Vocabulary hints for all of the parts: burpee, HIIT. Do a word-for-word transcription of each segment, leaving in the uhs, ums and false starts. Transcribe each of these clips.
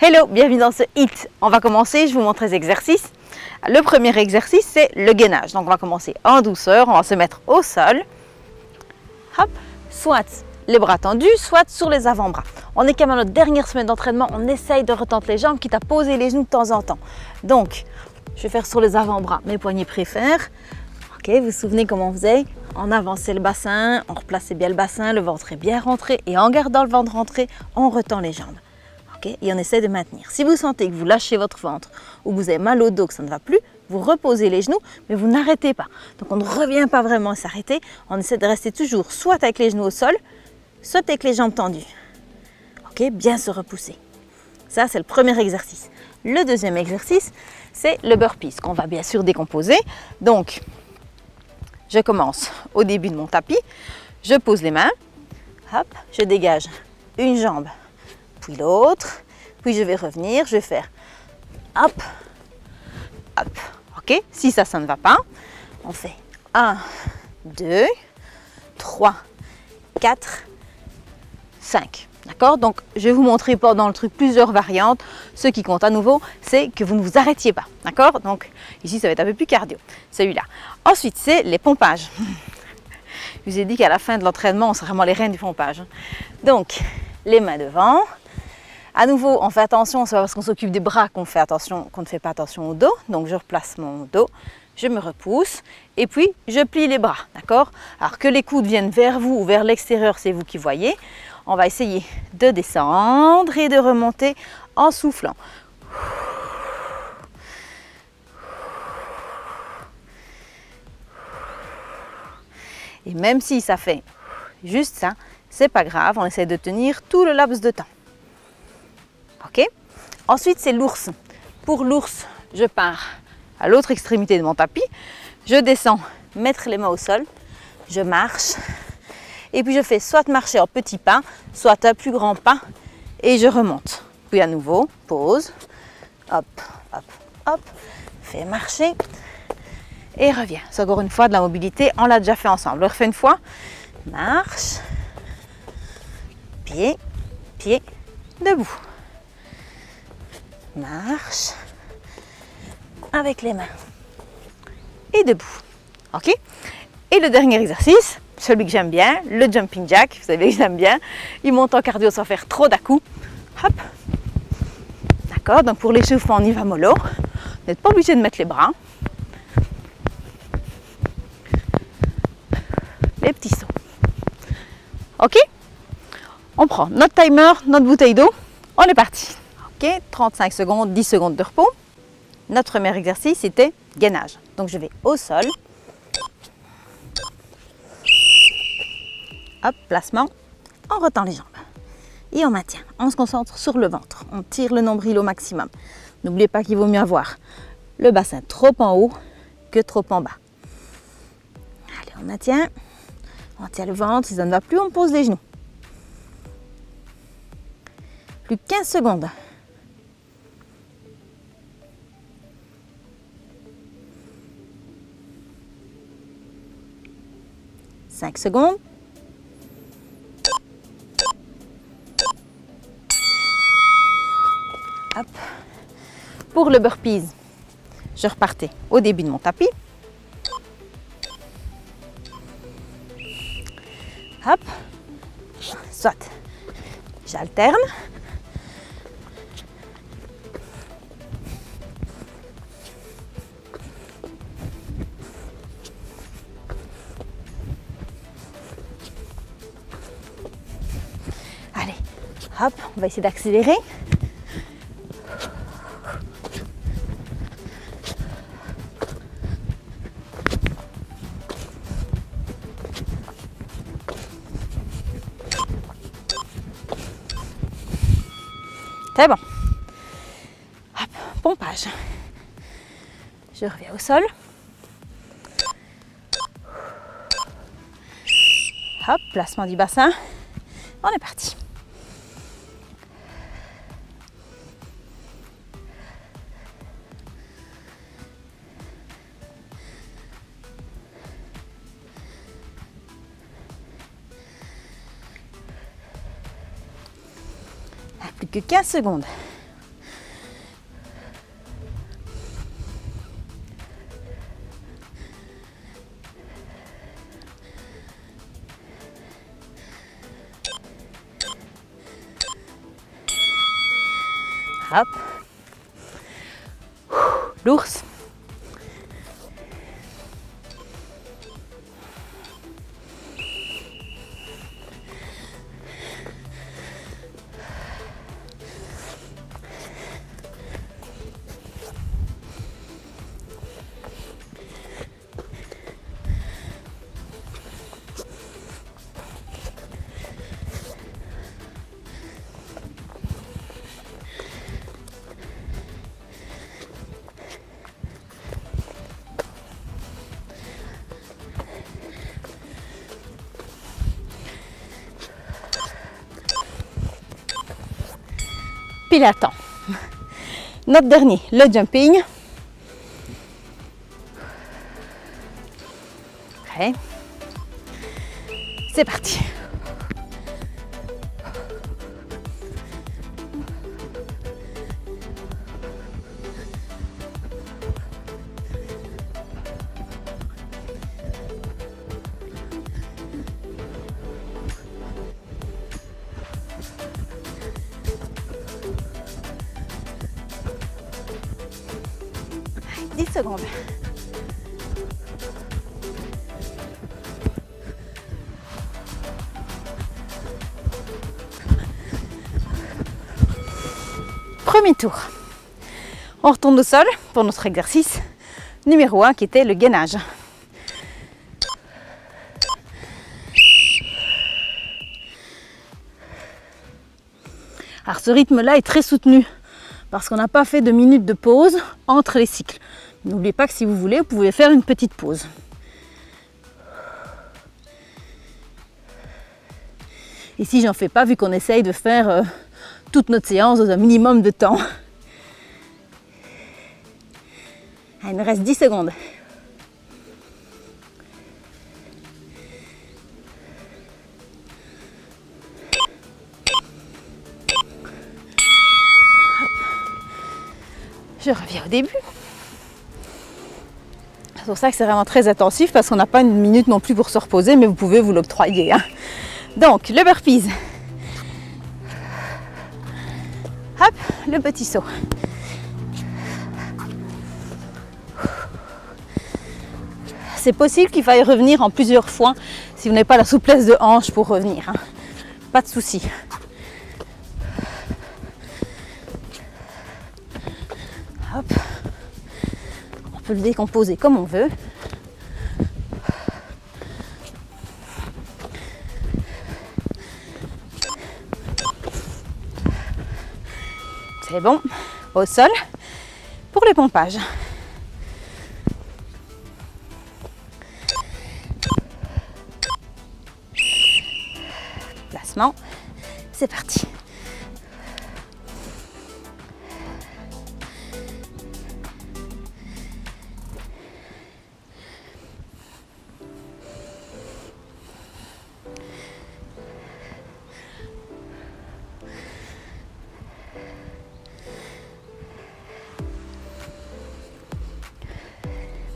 Hello, bienvenue dans ce HIIT. On va commencer, je vous montre les exercices. Le premier exercice, c'est le gainage. Donc on va commencer en douceur, on va se mettre au sol. Hop, soit les bras tendus, soit sur les avant-bras. On est quand même à notre dernière semaine d'entraînement, on essaye de retendre les jambes, quitte à poser les genoux de temps en temps. Donc, je vais faire sur les avant-bras, mes poignets préfèrent. Ok, vous vous souvenez comment on faisait? On avançait le bassin, on replaçait bien le bassin, le ventre est bien rentré et en gardant le ventre rentré, on retend les jambes. Okay, et on essaie de maintenir. Si vous sentez que vous lâchez votre ventre ou que vous avez mal au dos, que ça ne va plus, vous reposez les genoux, mais vous n'arrêtez pas. Donc on ne revient pas vraiment à s'arrêter. On essaie de rester toujours soit avec les genoux au sol, soit avec les jambes tendues. Ok, bien se repousser. Ça, c'est le premier exercice. Le deuxième exercice, c'est le burpee, qu'on va bien sûr décomposer. Donc, je commence au début de mon tapis. Je pose les mains. Hop, je dégage une jambe. Puis l'autre, puis je vais revenir, je vais faire hop, hop, ok? Si ça, ça ne va pas, on fait un, deux, trois, quatre, cinq, d'accord? Donc, je vais vous montrer pendant le truc plusieurs variantes. Ce qui compte à nouveau, c'est que vous ne vous arrêtiez pas, d'accord? Donc, ici, ça va être un peu plus cardio, celui-là. Ensuite, c'est les pompages. Je vous ai dit qu'à la fin de l'entraînement, on sera vraiment les reines du pompage. Donc, les mains devant. À nouveau, on fait attention, c'est pas parce qu'on s'occupe des bras qu'on fait attention, qu'on ne fait pas attention au dos. Donc, je replace mon dos, je me repousse et puis je plie les bras, d'accord? Alors que les coudes viennent vers vous ou vers l'extérieur, c'est vous qui voyez. On va essayer de descendre et de remonter en soufflant. Et même si ça fait juste ça, c'est pas grave, on essaie de tenir tout le laps de temps. Ok? Ensuite, c'est l'ours. Pour l'ours, je pars à l'autre extrémité de mon tapis. Je descends, mettre les mains au sol. Je marche. Et puis, je fais soit marcher en petits pas, soit un plus grand pas. Et je remonte. Puis à nouveau, pause. Hop, hop, hop. Fais marcher. Et reviens. C'est encore une fois de la mobilité. On l'a déjà fait ensemble. On le refait une fois. Marche. Pied, pied, debout. Marche avec les mains et debout. Ok? Et le dernier exercice, celui que j'aime bien, le jumping jack. Vous savez que j'aime bien. Il monte en cardio sans faire trop d'à coups. Hop. D'accord? Donc pour l'échauffement, on y va mollo. Vous n'êtes pas obligé de mettre les bras. Les petits sauts. Ok? On prend notre timer, notre bouteille d'eau, on est parti. Ok, trente-cinq secondes, dix secondes de repos. Notre premier exercice, c'était gainage. Donc, je vais au sol. Hop, placement. On retend les jambes. Et on maintient. On se concentre sur le ventre. On tire le nombril au maximum. N'oubliez pas qu'il vaut mieux avoir le bassin trop en haut que trop en bas. Allez, on maintient. On tient le ventre. Si ça ne va plus, on pose les genoux. Plus quinze secondes. cinq secondes. Hop. Pour le burpees, je repartais au début de mon tapis. Hop. Soit. J'alterne. Hop, on va essayer d'accélérer. C'est bon. Hop, pompage. Je reviens au sol. Hop, placement du bassin. On est parti. Plus que quinze secondes. Hop. L'ours. Pile à temps. Notre dernier, le jumping. Okay. C'est parti. dix secondes. Premier tour. On retourne au sol pour notre exercice numéro un qui était le gainage. Alors ce rythme-là est très soutenu parce qu'on n'a pas fait de minutes de pause entre les cycles. N'oubliez pas que si vous voulez, vous pouvez faire une petite pause. Ici, j'en fais pas vu qu'on essaye de faire euh, toute notre séance dans un minimum de temps. Il nous reste dix secondes. Je reviens au début. C'est pour ça que c'est vraiment très intensif parce qu'on n'a pas une minute non plus pour se reposer, mais vous pouvez vous l'octroyer. Hein. Donc, le burpees. Hop, le petit saut. C'est possible qu'il faille revenir en plusieurs fois si vous n'avez pas la souplesse de hanche pour revenir. Hein. Pas de souci. Hop. On peut le décomposer comme on veut. C'est bon, au sol pour les pompages. Placement, c'est parti.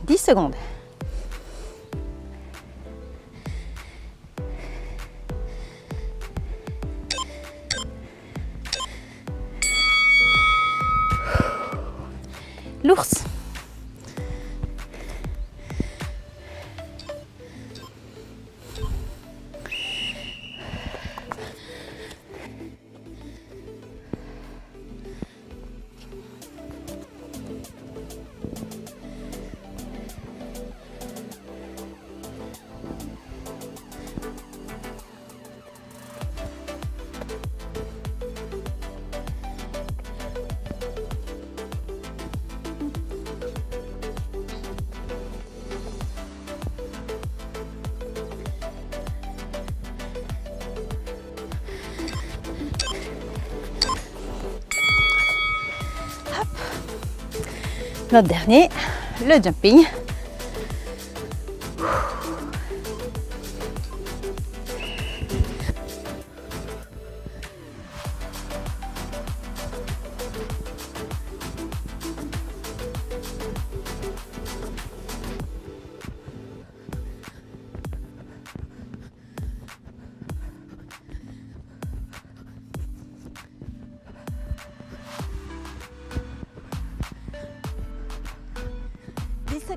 dix secondes. L'ours. Notre dernier, le jumping.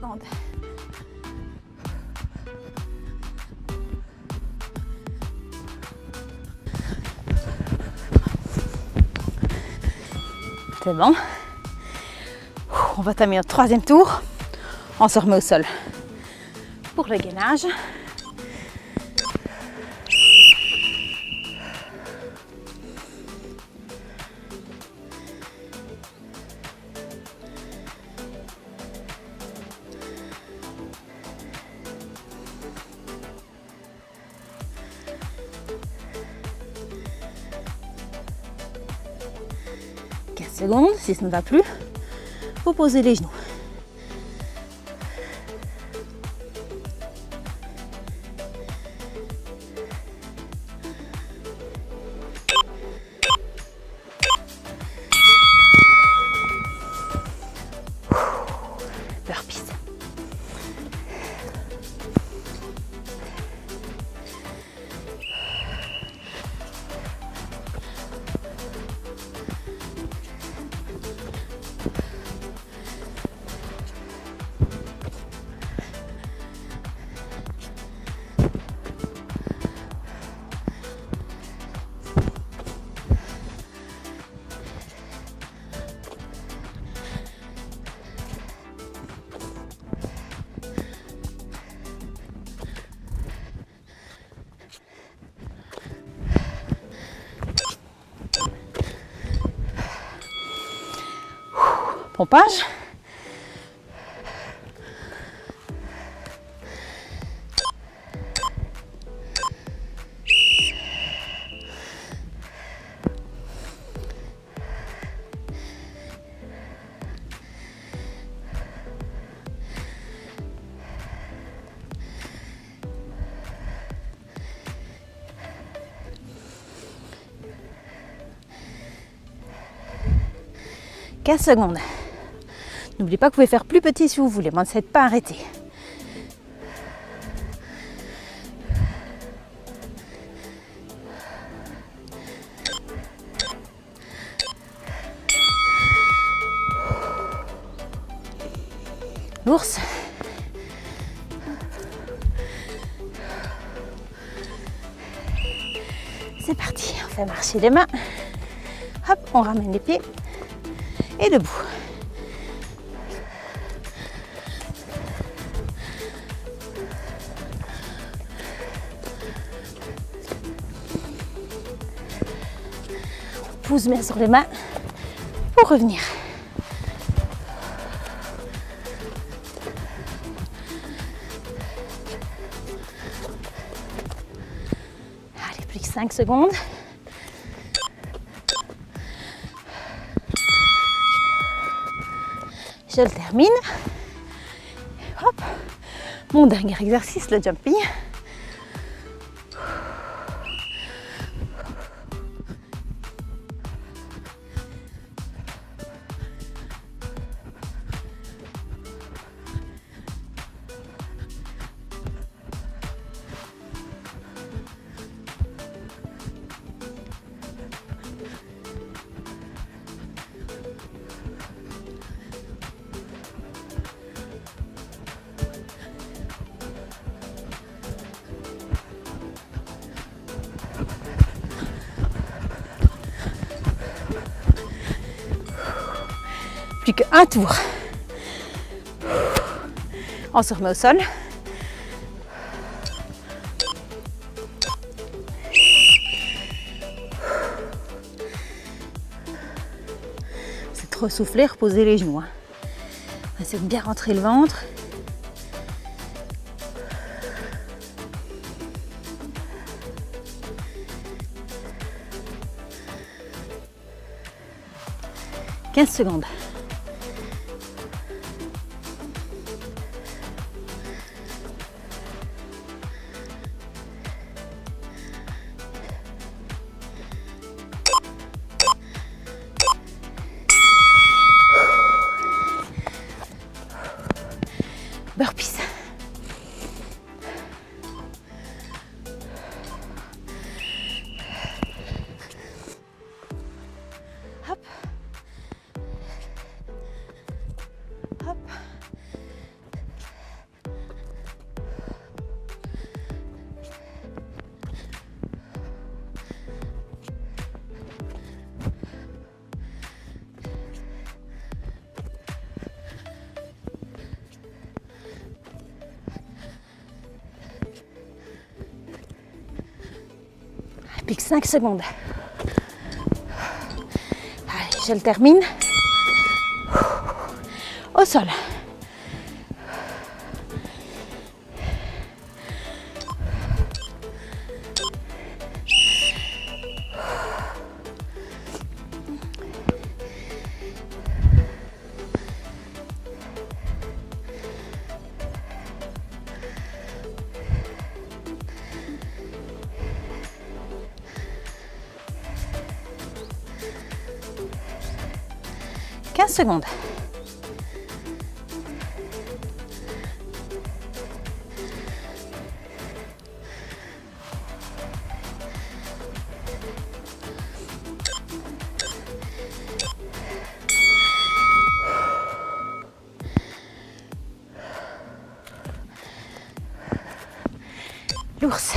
secondes. C'est bon. On va terminer le troisième tour. On se remet au sol. Pour le gainage. quinze secondes, si ça ne va plus, vous posez les genoux. Pompage. quinze secondes. N'oubliez pas que vous pouvez faire plus petit si vous voulez, mais ne s'êtes pas arrêté. L'ours. C'est parti, on fait marcher les mains. Hop, on ramène les pieds et debout. Pousse bien sur les mains pour revenir. Allez, plus que cinq secondes. Je le termine. Hop. Mon dernier exercice, le jumping. Plus qu'un tour. On se remet au sol. C'est trop souffler, reposer les genoux. On essaie de bien rentrer le ventre. quinze secondes. Burpees. Hop. pique. Cinq secondes. Allez, je le termine. Au sol. quinze secondes. L'ours.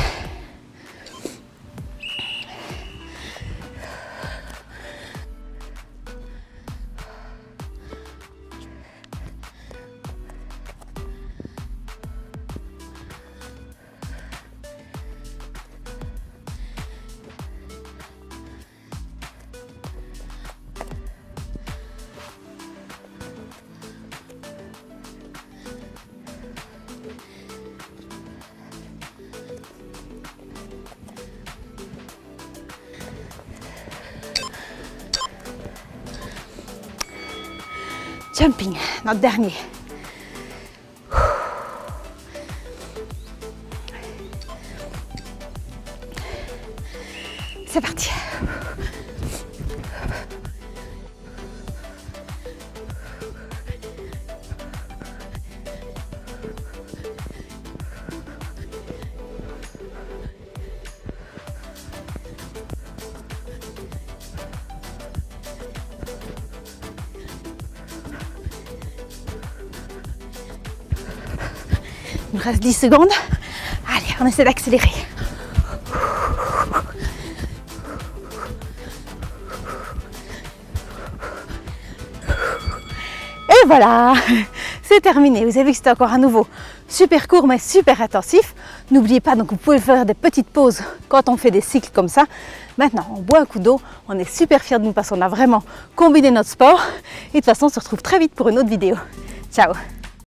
Jumping, notre dernier. C'est parti. Il nous reste dix secondes. Allez, on essaie d'accélérer. Et voilà, c'est terminé. Vous avez vu que c'était encore un nouveau super court, mais super intensif. N'oubliez pas, donc vous pouvez faire des petites pauses quand on fait des cycles comme ça. Maintenant, on boit un coup d'eau. On est super fiers de nous parce qu'on a vraiment combiné notre sport. Et de toute façon, on se retrouve très vite pour une autre vidéo. Ciao!